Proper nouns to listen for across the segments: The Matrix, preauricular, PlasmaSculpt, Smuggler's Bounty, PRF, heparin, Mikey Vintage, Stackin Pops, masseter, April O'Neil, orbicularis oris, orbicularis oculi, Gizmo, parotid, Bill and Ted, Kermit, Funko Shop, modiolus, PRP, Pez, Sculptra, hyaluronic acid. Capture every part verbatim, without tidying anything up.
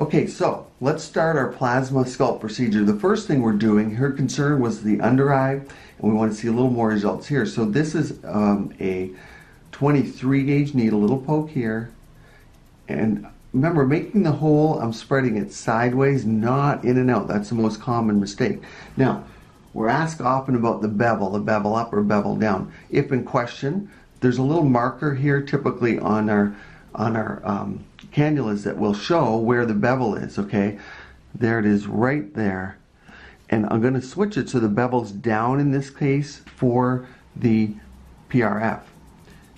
Okay, so let's start our PlasmaSculpt procedure. The first thing we're doing, her concern was the under eye, and we want to see a little more results here. So this is um, a twenty-three gauge needle, little poke here, and remember, making the hole, I'm spreading it sideways, not in and out. That's the most common mistake. Now, we're asked often about the bevel, the bevel up or bevel down. If in question, there's a little marker here, typically on our on our um, cannulas, that will show where the bevel is, okay? There it is right there. And I'm gonna switch it so the bevel's down in this case for the P R F.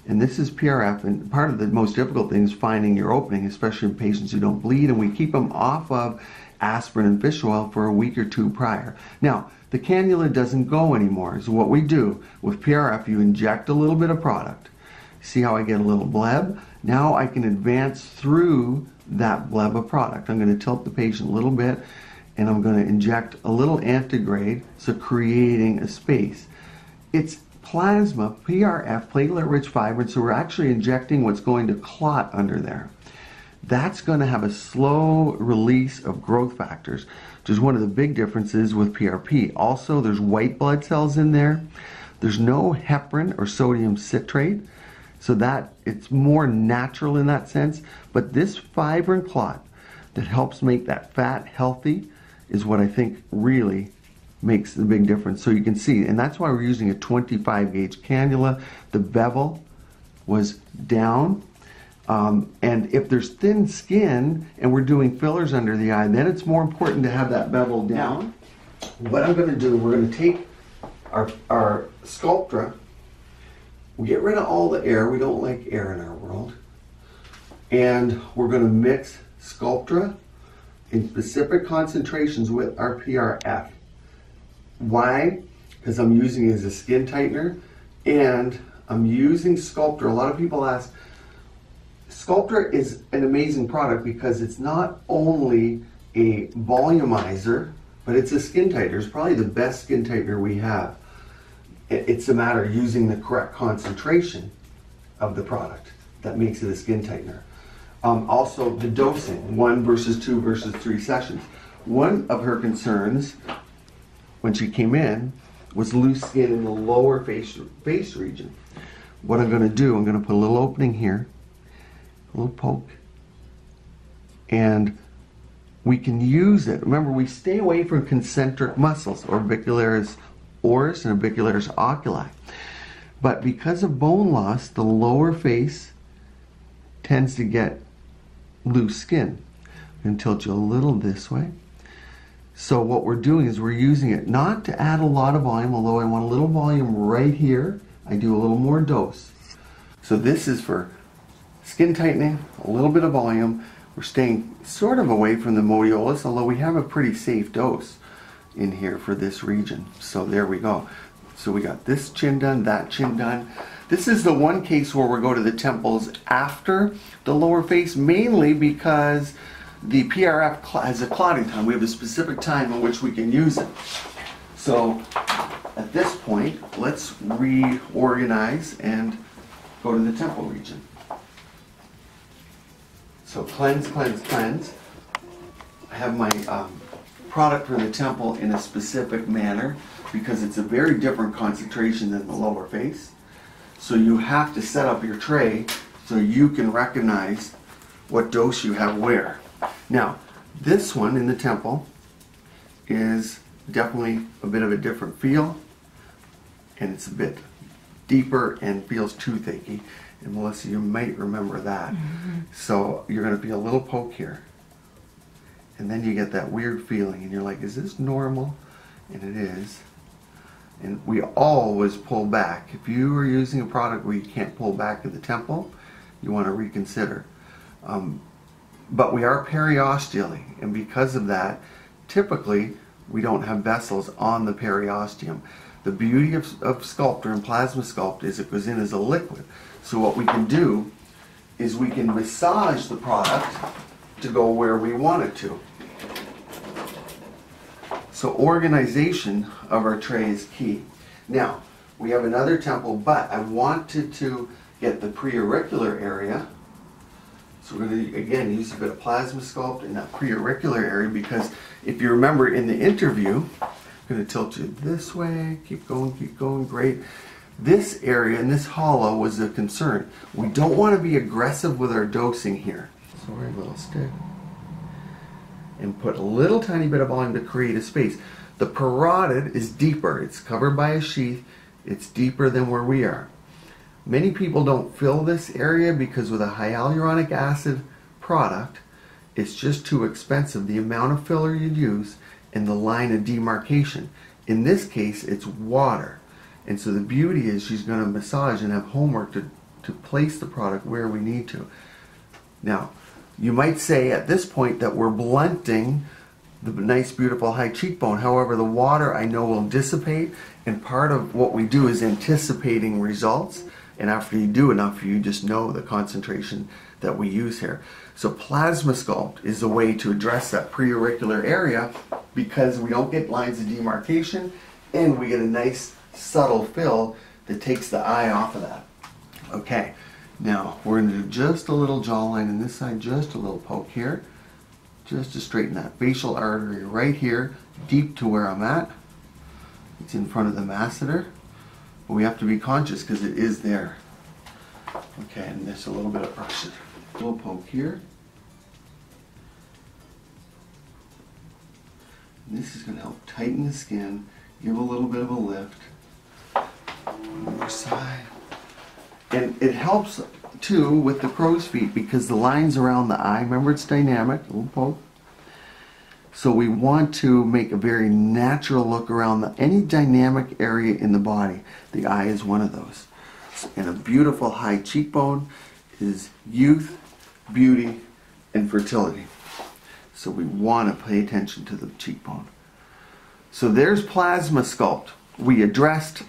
And this is P R F, and part of the most difficult thing is finding your opening, especially in patients who don't bleed, and we keep them off of aspirin and fish oil for a week or two prior. Now, the cannula doesn't go anymore, so what we do with P R F, you inject a little bit of product. See how I get a little bleb? Now I can advance through that bleb of product. I'm going to tilt the patient a little bit, and I'm going to inject a little antigrade, so creating a space. It's plasma, P R F, platelet-rich fibrin, so we're actually injecting what's going to clot under there. That's going to have a slow release of growth factors, which is one of the big differences with P R P. Also, there's white blood cells in there. There's no heparin or sodium citrate, so that it's more natural in that sense. But this fibrin clot that helps make that fat healthy is what I think really makes the big difference. So you can see, and that's why we're using a twenty-five gauge cannula. The bevel was down, um, and if there's thin skin and we're doing fillers under the eye, then it's more important to have that bevel down. What I'm going to do, we're going to take our, our Sculptra. We get rid of all the air, we don't like air in our world, and we're going to mix Sculptra in specific concentrations with our P R F. Why? Because I'm using it as a skin tightener, and I'm using Sculptra. A lot of people ask, Sculptra is an amazing product because it's not only a volumizer, but it's a skin tightener. It's probably the best skin tightener we have. It's a matter of using the correct concentration of the product that makes it a skin tightener. Um, also, the dosing, one versus two versus three sessions. One of her concerns when she came in was loose skin in the lower face, face region. What I'm going to do, I'm going to put a little opening here, a little poke, and we can use it. Remember, we stay away from concentric muscles, orbicularis oris and orbicularis oculi. But because of bone loss, the lower face tends to get loose skin. I'm going to tilt you a little this way. So what we're doing is we're using it not to add a lot of volume, although I want a little volume right here. I do a little more dose. So this is for skin tightening, a little bit of volume. We're staying sort of away from the modiolus, although we have a pretty safe dose in here for this region. So there we go. So we got this chin done, that chin done. This is the one case where we go to the temples after the lower face, mainly because the P R F has a clotting time. We have a specific time in which we can use it. So at this point, let's reorganize and go to the temple region. So cleanse, cleanse, cleanse. I have my um, product for the temple in a specific manner because it's a very different concentration than the lower face. So you have to set up your tray so you can recognize what dose you have where. Now, this one in the temple is definitely a bit of a different feel, and it's a bit deeper and feels toothache-y. And Melissa, you might remember that. Mm-hmm. So you're going to be a little poke here, and then you get that weird feeling, and you're like, is this normal? And it is. And we always pull back. If you are using a product where you can't pull back at the temple, you want to reconsider. Um, But we are periosteally, and because of that, typically we don't have vessels on the periosteum. The beauty of, of Sculptra and PlasmaSculpt is it goes in as a liquid. So what we can do is we can massage the product to go where we want it to. So organization of our tray is key. Now, We have another temple, but I wanted to get the preauricular area. So we're going to, again, use a bit of PlasmaSculpt in that preauricular area, because if you remember in the interview, I'm going to tilt you this way, keep going, keep going, great. This area and this hollow was a concern. We don't want to be aggressive with our dosing here. Sorry, little stick. And put a little tiny bit of volume to create a space. The parotid is deeper. It's covered by a sheath. It's deeper than where we are. Many people don't fill this area because with a hyaluronic acid product, it's just too expensive, the amount of filler you'd use and the line of demarcation. In this case, it's water. And so the beauty is she's going to massage and have homework to, to place the product where we need to. Now, you might say at this point that we're blunting the nice, beautiful high cheekbone. However, the water I know will dissipate, and part of what we do is anticipating results. And after you do enough, you just know the concentration that we use here. So PlasmaSculpt is a way to address that preauricular area, because we don't get lines of demarcation and we get a nice subtle fill that takes the eye off of that. Okay, now we're going to do just a little jawline on this side, just a little poke here, just to straighten that facial artery right here, deep to where I'm at. It's in front of the masseter. But we have to be conscious because it is there. Okay, and there's a little bit of pressure. A little poke here. And this is going to help tighten the skin, give a little bit of a lift. One more side. And it helps too with the crow's feet, because the lines around the eye, remember, it's dynamic, a little poke. So we want to make a very natural look around the, any dynamic area in the body. The eye is one of those. And a beautiful high cheekbone is youth, beauty, and fertility. So we want to pay attention to the cheekbone. So there's PlasmaSculpt. We addressed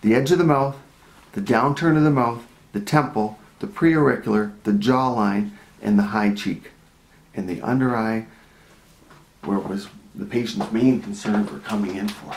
the edge of the mouth, the downturn of the mouth, the temple, the preauricular, the jawline, and the high cheek, and the under eye, where it was the patient's main concern for coming in for.